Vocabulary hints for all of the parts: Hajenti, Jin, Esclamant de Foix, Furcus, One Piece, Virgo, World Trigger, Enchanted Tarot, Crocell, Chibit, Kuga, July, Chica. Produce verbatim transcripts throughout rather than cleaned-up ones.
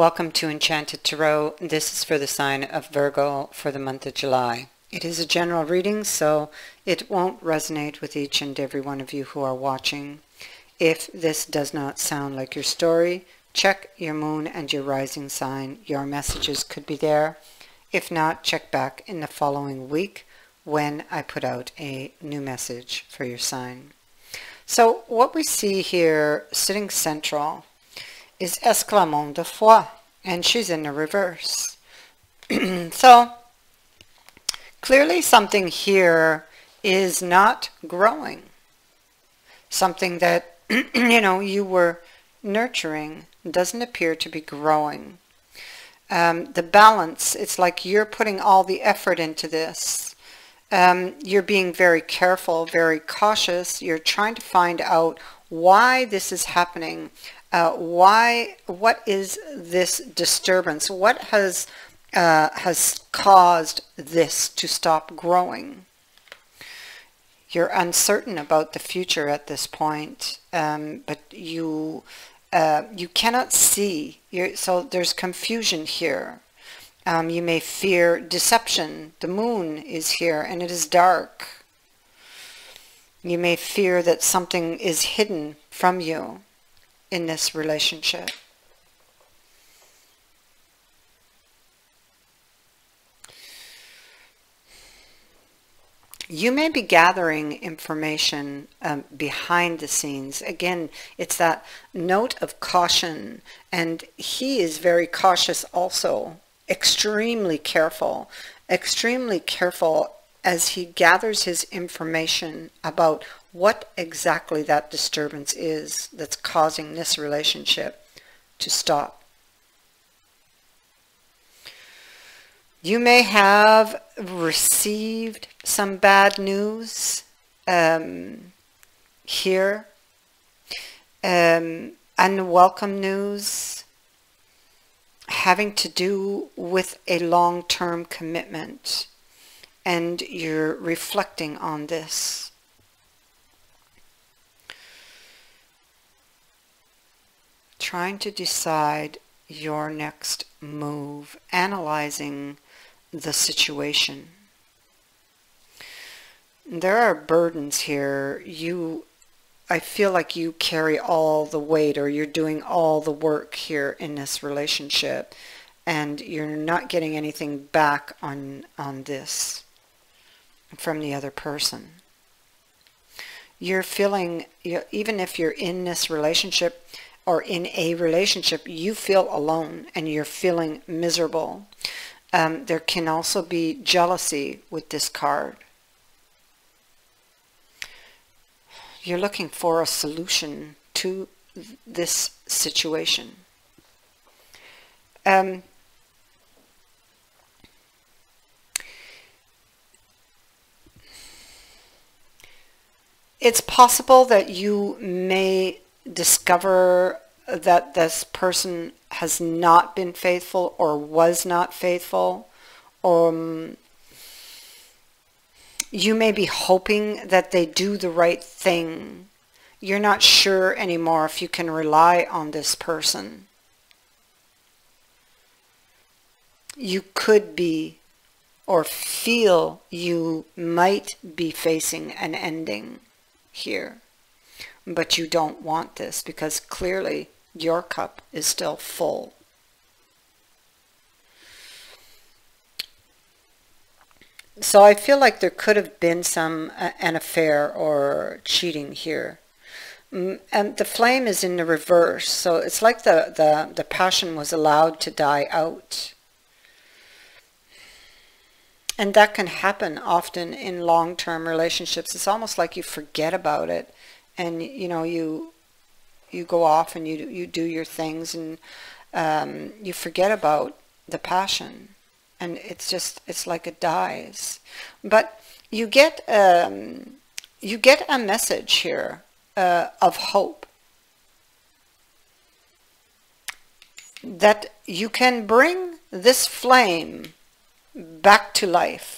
Welcome to Enchanted Tarot. This is for the sign of Virgo for the month of July. It is a general reading, so it won't resonate with each and every one of you who are watching. If this does not sound like your story, check your moon and your rising sign. Your messages could be there. If not, check back in the following week when I put out a new message for your sign. So what we see here, sitting central, is Esclamant de Foix, and she's in the reverse. So, clearly something here is not growing. Something that, you know, you were nurturing doesn't appear to be growing. Um, the balance, it's like you're putting all the effort into this. Um, you're being very careful, very cautious. You're trying to find out why this is happening. Uh, why? What is this disturbance? What has uh, has caused this to stop growing? You're uncertain about the future at this point, um, but you uh, you cannot see. You're, so there's confusion here. Um, you may fear deception. The moon is here, and it is dark. You may fear that something is hidden from you in this relationship. You may be gathering information um, behind the scenes. Again, it's that note of caution, and he is very cautious also, extremely careful, extremely careful as he gathers his information about what exactly that disturbance is that's causing this relationship to stop. You may have received some bad news um, here, um, unwelcome news having to do with a long-term commitment, and you're reflecting on this. Trying to decide your next move, analyzing the situation. There are burdens here. You, I feel like you carry all the weight, or you're doing all the work here in this relationship, and you're not getting anything back on, on this from the other person. You're feeling, you, even if you're in this relationship, or in a relationship, you feel alone and you're feeling miserable. Um, there can also be jealousy with this card. You're looking for a solution to this situation. Um, it's possible that you may discover that this person has not been faithful or was not faithful. Um, you may be hoping that they do the right thing. You're not sure anymore if you can rely on this person. You could be or feel you might be facing an ending here. But you don't want this because clearly your cup is still full. So I feel like there could have been some uh, an affair or cheating here. And the flame is in the reverse. So it's like the, the, the passion was allowed to die out. And that can happen often in long-term relationships. It's almost like you forget about it. And, you know, you you go off and you, you do your things, and um, you forget about the passion. And it's just, it's like it dies. But you get, um, you get a message here uh, of hope. That you can bring this flame back to life.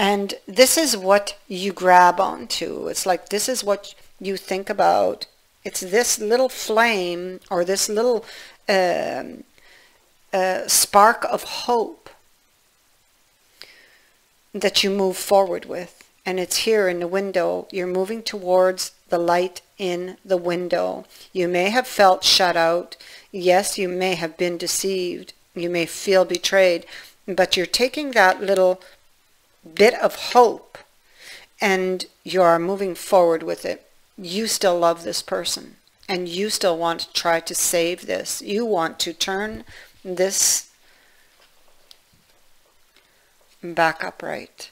And this is what you grab onto. It's like this is what you think about It's this little flame or this little um, uh, spark of hope that you move forward with. And it's here in the window. You're moving towards the light in the window. You may have felt shut out. Yes, you may have been deceived. You may feel betrayed. But you're taking that little bit of hope and you are moving forward with it. You still love this person and you still want to try to save this. You want to turn this back upright.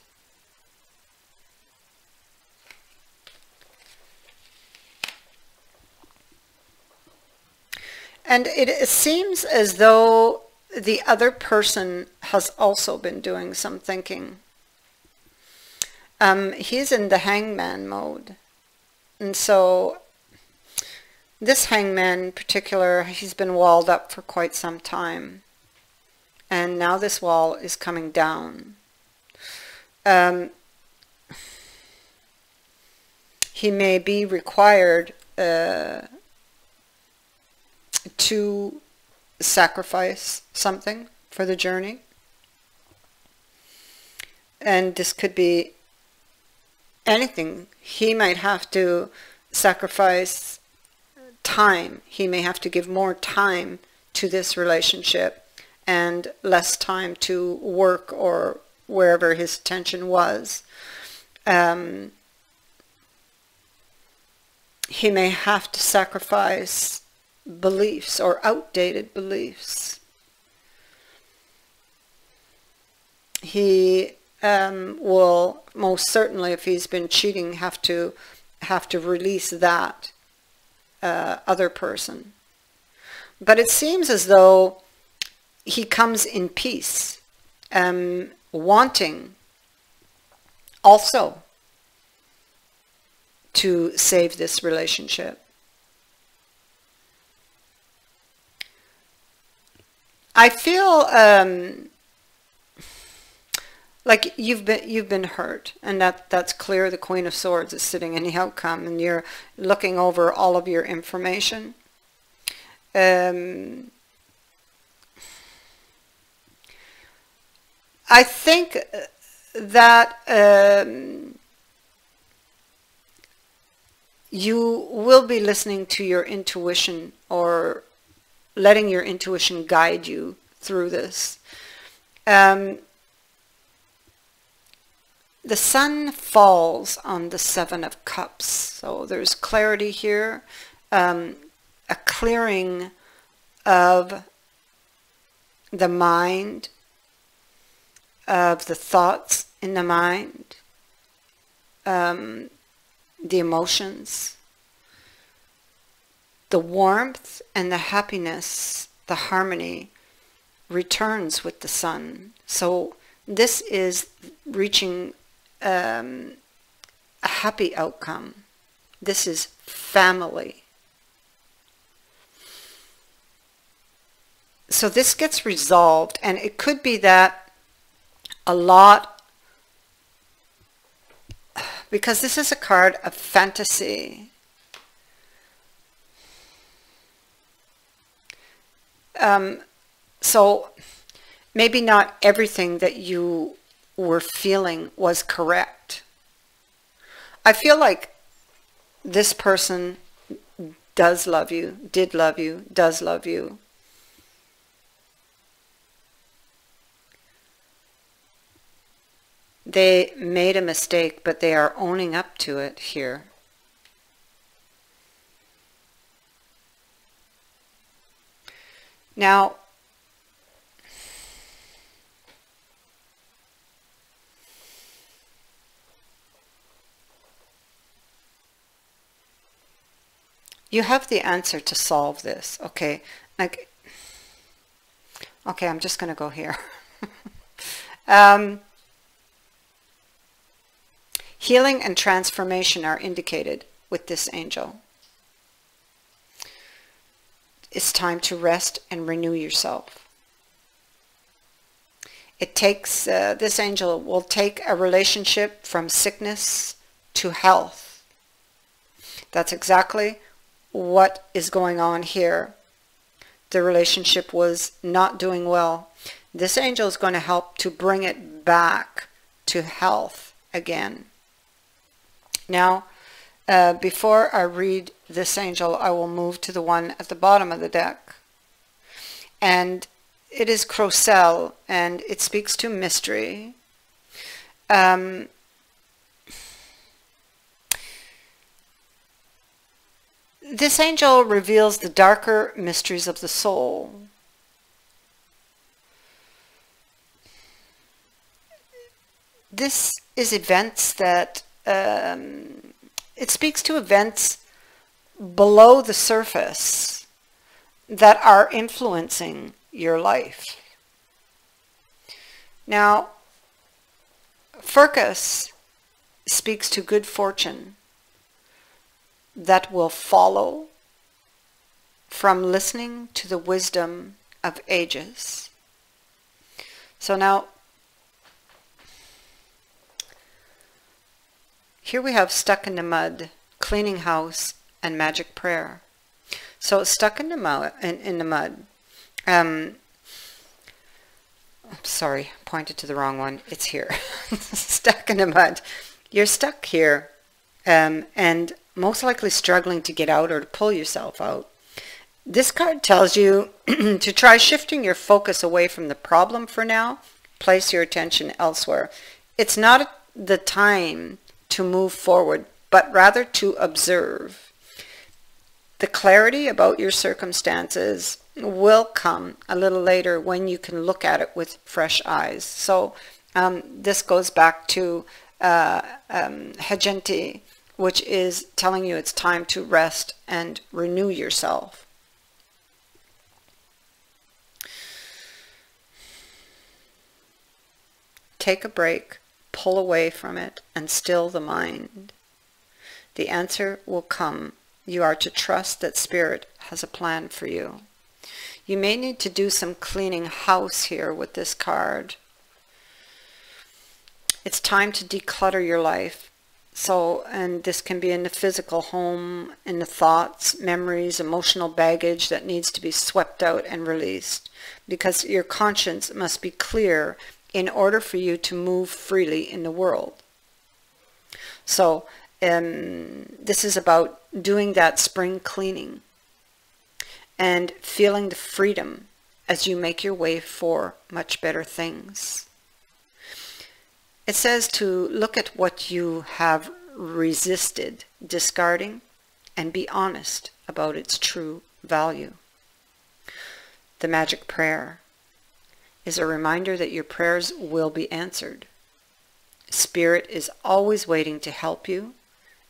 And it seems as though the other person has also been doing some thinking. Um, he's in the hangman mode. And so this hangman in particular, he's been walled up for quite some time. And now this wall is coming down. Um, he may be required uh, to sacrifice something for the journey. And this could be anything. He might have to sacrifice time. He may have to give more time to this relationship and less time to work or wherever his attention was. Um, he may have to sacrifice beliefs or outdated beliefs. He um, will most certainly, if he's been cheating, have to have to release that uh, other person. But it seems as though he comes in peace, um, wanting also to save this relationship. I feel um, like you've been you've been hurt, and that that's clear. The Queen of Swords is sitting in the outcome, and you're looking over all of your information. Um, I think that um, you will be listening to your intuition or letting your intuition guide you through this. Um, the sun falls on the Seven of Cups. So there's clarity here, um, a clearing of the mind, of the thoughts in the mind, um, the emotions, the warmth and the happiness, the harmony returns with the sun. So this is reaching um, a happy outcome. This is family. So this gets resolved, and it could be that a lot, because this is a card of fantasy. Um, so maybe not everything that you were feeling was correct. I feel like this person does love you, did love you, does love you. They made a mistake, but they are owning up to it here. Now, you have the answer to solve this, okay? Like, okay, I'm just going to go here. um, healing and transformation are indicated with this angel. It's time to rest and renew yourself. It takes, uh, this angel will take a relationship from sickness to health. That's exactly what is going on here. The relationship was not doing well. This angel is going to help to bring it back to health again. Now, uh, before I read this angel, I will move to the one at the bottom of the deck. And it is Crocell, and it speaks to mystery. Um, this angel reveals the darker mysteries of the soul. This is events that, um, it speaks to events below the surface that are influencing your life. Now, Furcus speaks to good fortune that will follow from listening to the wisdom of ages. So now, here we have stuck in the mud, cleaning house, and magic prayer. So it's stuck in the mud. In, in the mud. Um, sorry, pointed to the wrong one. It's here. Stuck in the mud. You're stuck here, um, and most likely struggling to get out or to pull yourself out. This card tells you to try shifting your focus away from the problem for now. Place your attention elsewhere. It's not the time to move forward, but rather to observe. The clarity about your circumstances will come a little later when you can look at it with fresh eyes. So um, this goes back to uh, um, Hajenti, which is telling you it's time to rest and renew yourself. Take a break, pull away from it, and still the mind. The answer will come. You are to trust that Spirit has a plan for you. You may need to do some cleaning house here with this card. It's time to declutter your life. So, and this can be in the physical home, in the thoughts, memories, emotional baggage that needs to be swept out and released, because your conscience must be clear in order for you to move freely in the world. So, um, this is about doing that spring cleaning and feeling the freedom as you make your way for much better things. It says to look at what you have resisted discarding and be honest about its true value. The magic prayer is a reminder that your prayers will be answered. Spirit is always waiting to help you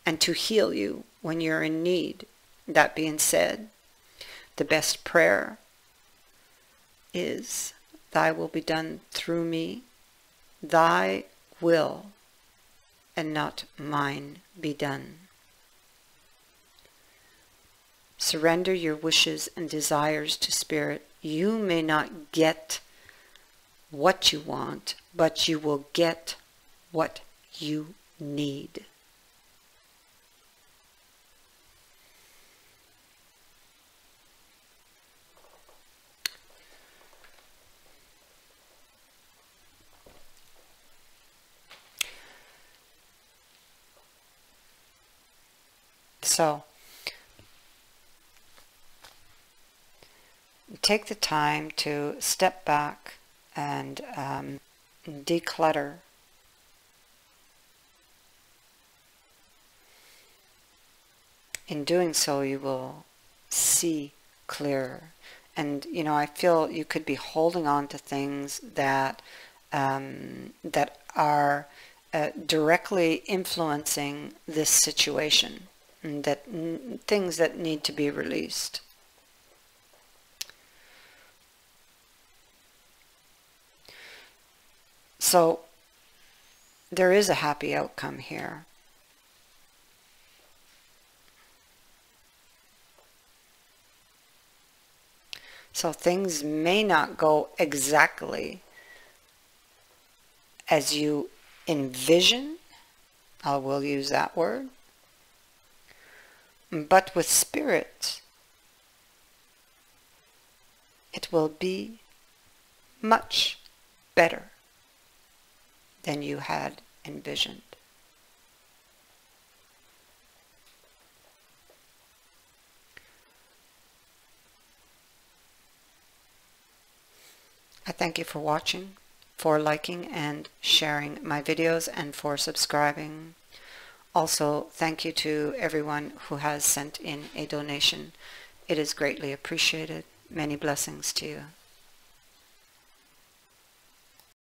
and to heal you when you're in need. That being said, the best prayer is, Thy will be done through me, Thy will and not mine be done. Surrender your wishes and desires to Spirit. You may not get what you want, but you will get what you need. So, take the time to step back and um, declutter. In doing so, you will see clearer. And, you know, I feel you could be holding on to things that, um, that are uh, directly influencing this situation. That things that need to be released. So there is a happy outcome here. So things may not go exactly as you envision. I will use that word. but with spirit, it will be much better than you had envisioned. I thank you for watching, for liking and sharing my videos, and for subscribing. Also, thank you to everyone who has sent in a donation. It is greatly appreciated. Many blessings to you.